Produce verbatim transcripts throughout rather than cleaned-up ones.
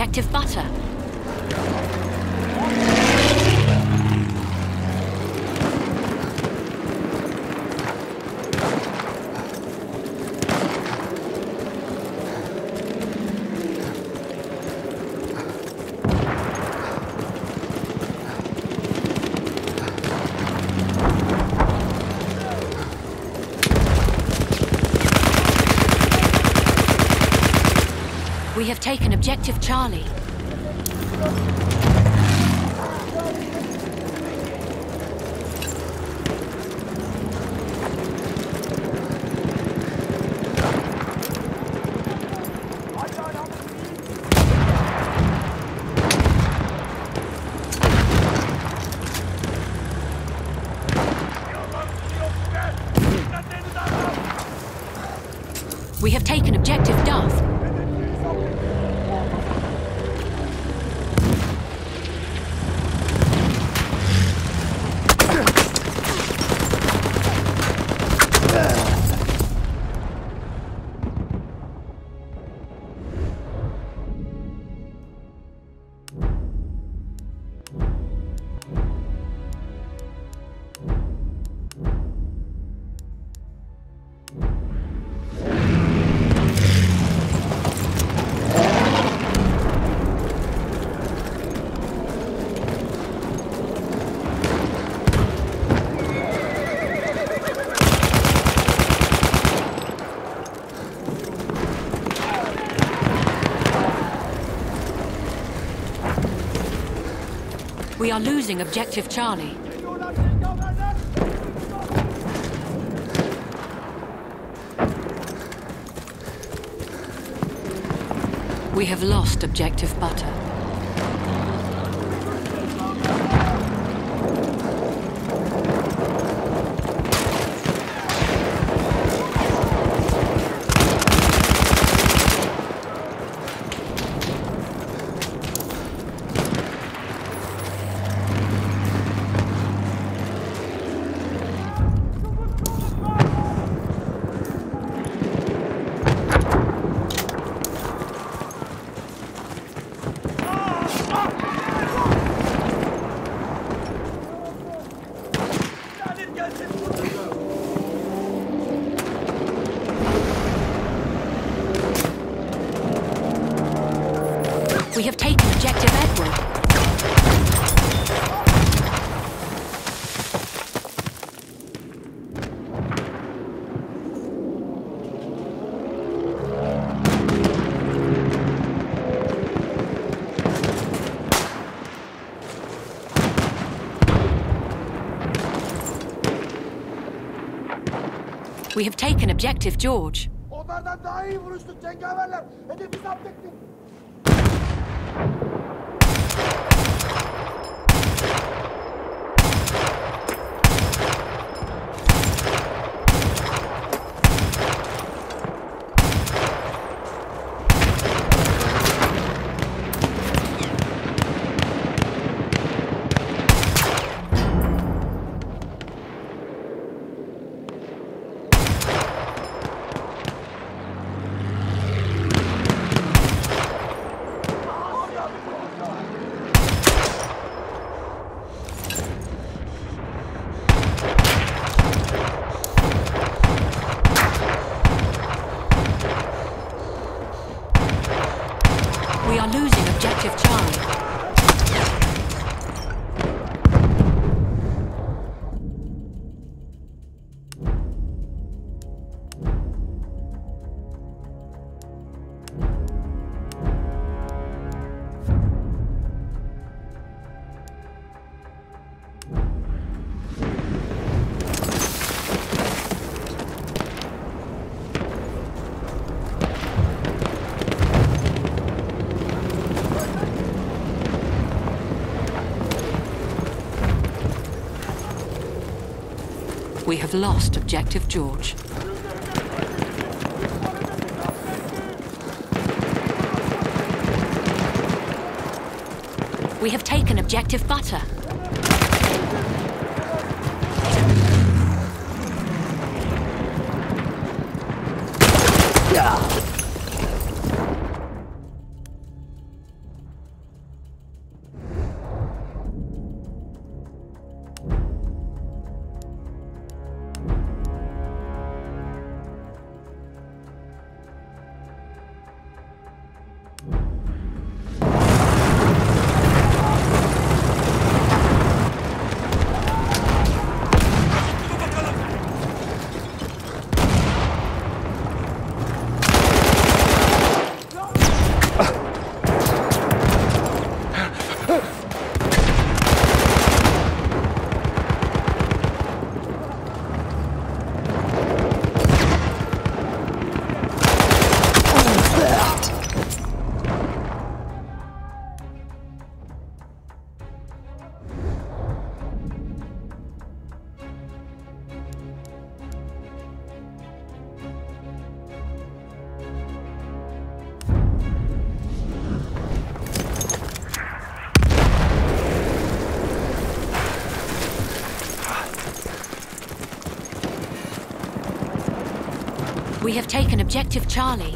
Objective butter. We have taken Objective Charlie. We have taken Objective Duff. We are losing Objective Charlie. We have lost Objective Butter. We have taken Objective Edward. We have taken Objective George. Onlardan daha iyi vuruştuk cengaverler. Hedefi zapt ettik. We are losing Objective Charlie. We have lost Objective George. We have taken Objective Butter. We have taken objective Charlie.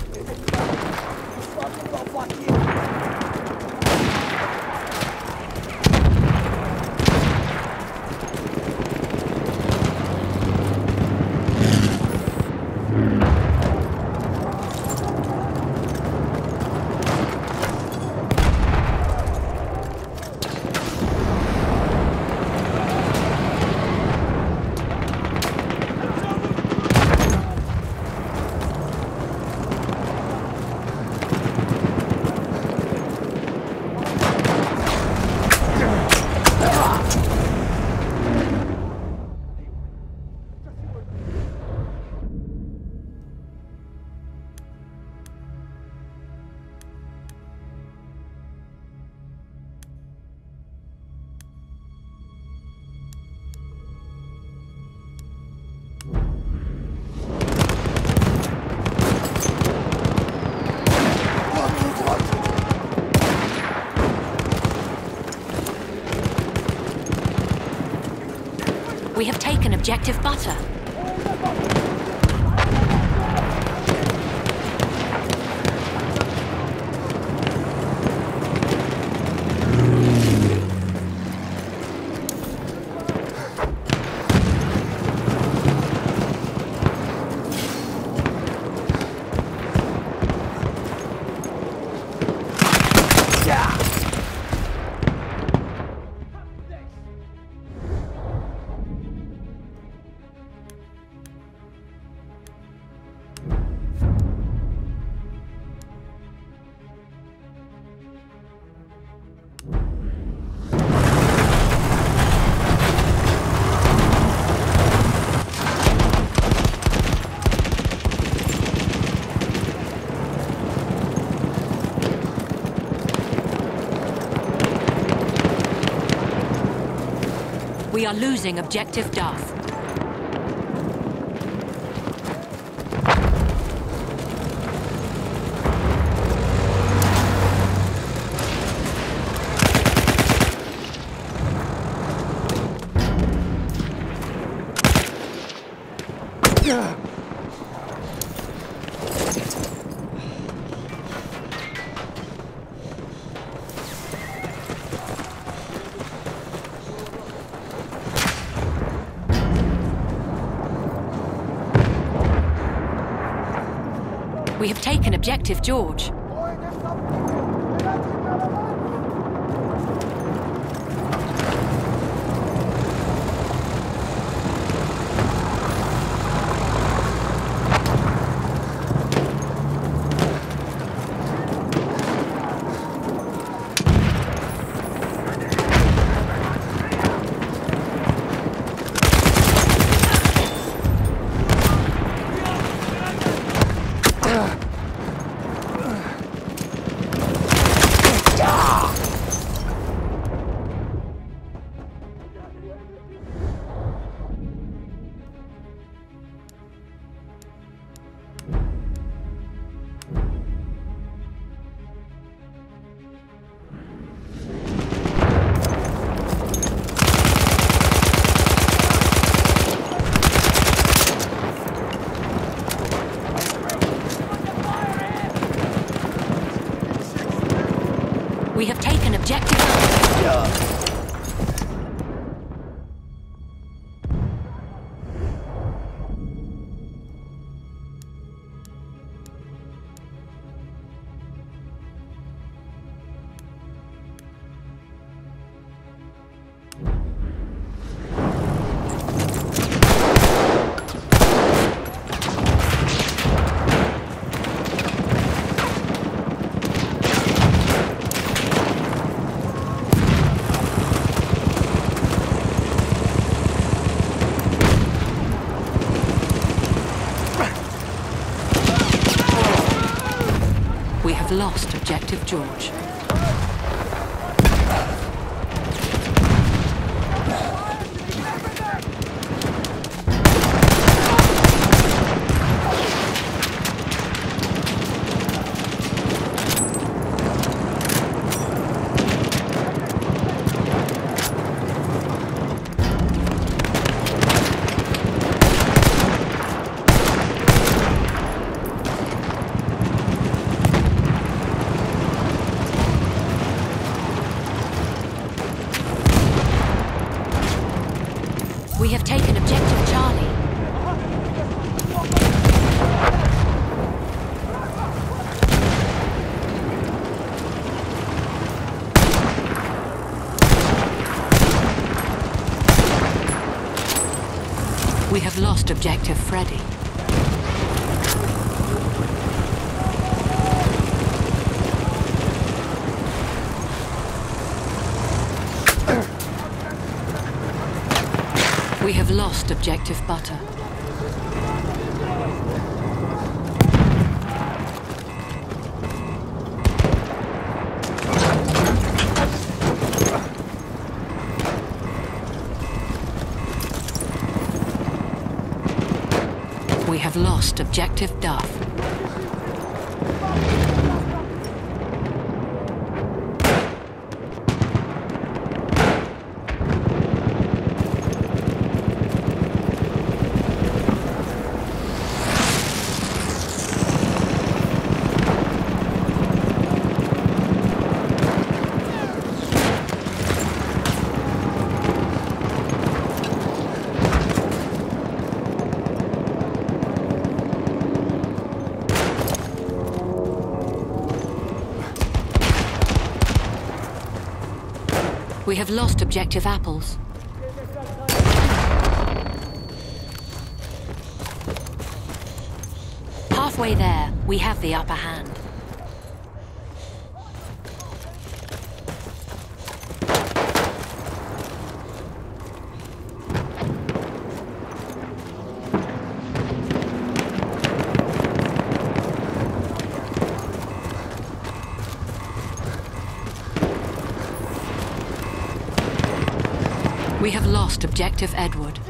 We have taken objective butter. We are losing objective Duff. We have taken objective George. We have taken objective. Yeah. Lost objective George. We have taken objective Charlie. We have lost objective Freddy. We have lost objective Butter. We have lost objective Duff. We have lost objective Apples. Halfway there, we have the upper hand. We have lost objective Edward.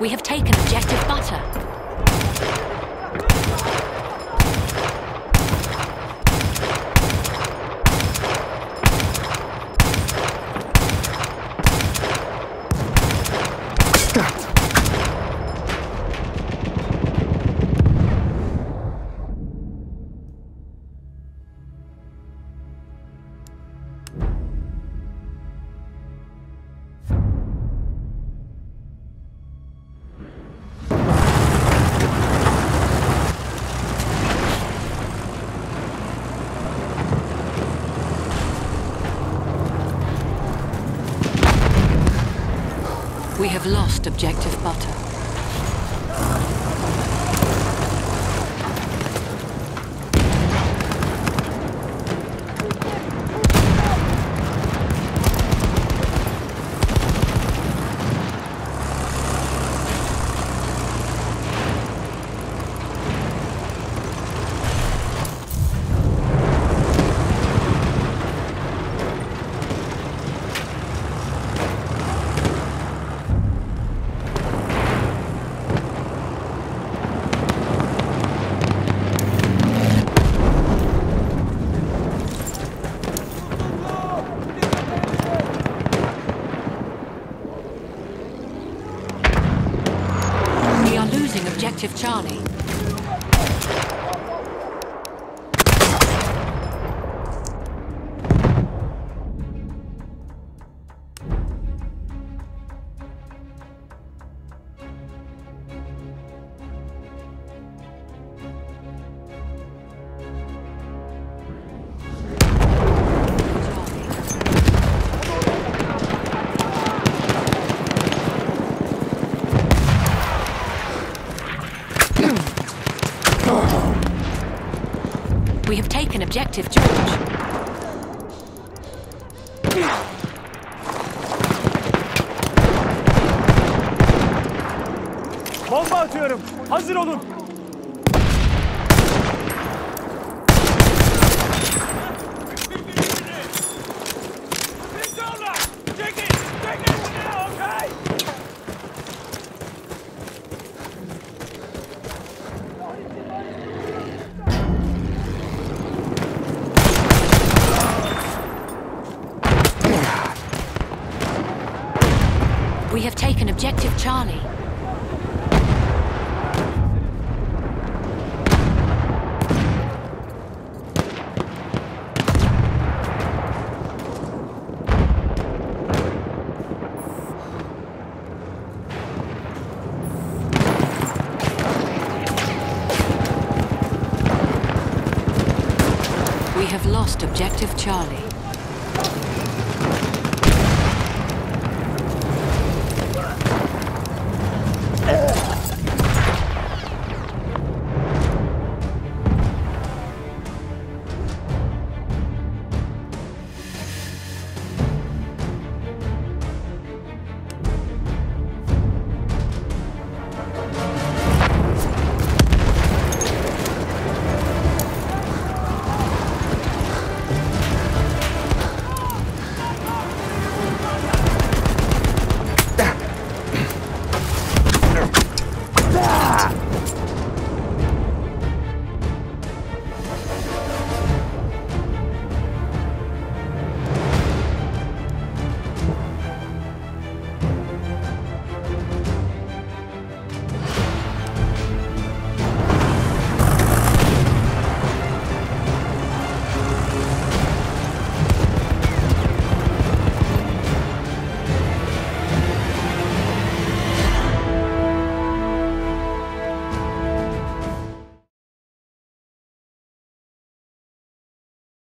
We have taken objective Butter. We have lost objective Butter. Objective Charlie. We have taken objective George. Bomba atıyorum. Hazır olun. lost Objective Charlie.